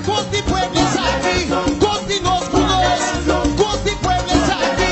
Tacos de Puebla, Tacos de Nos Cudos, Tacos de Puebla,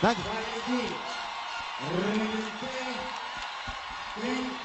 Thank you.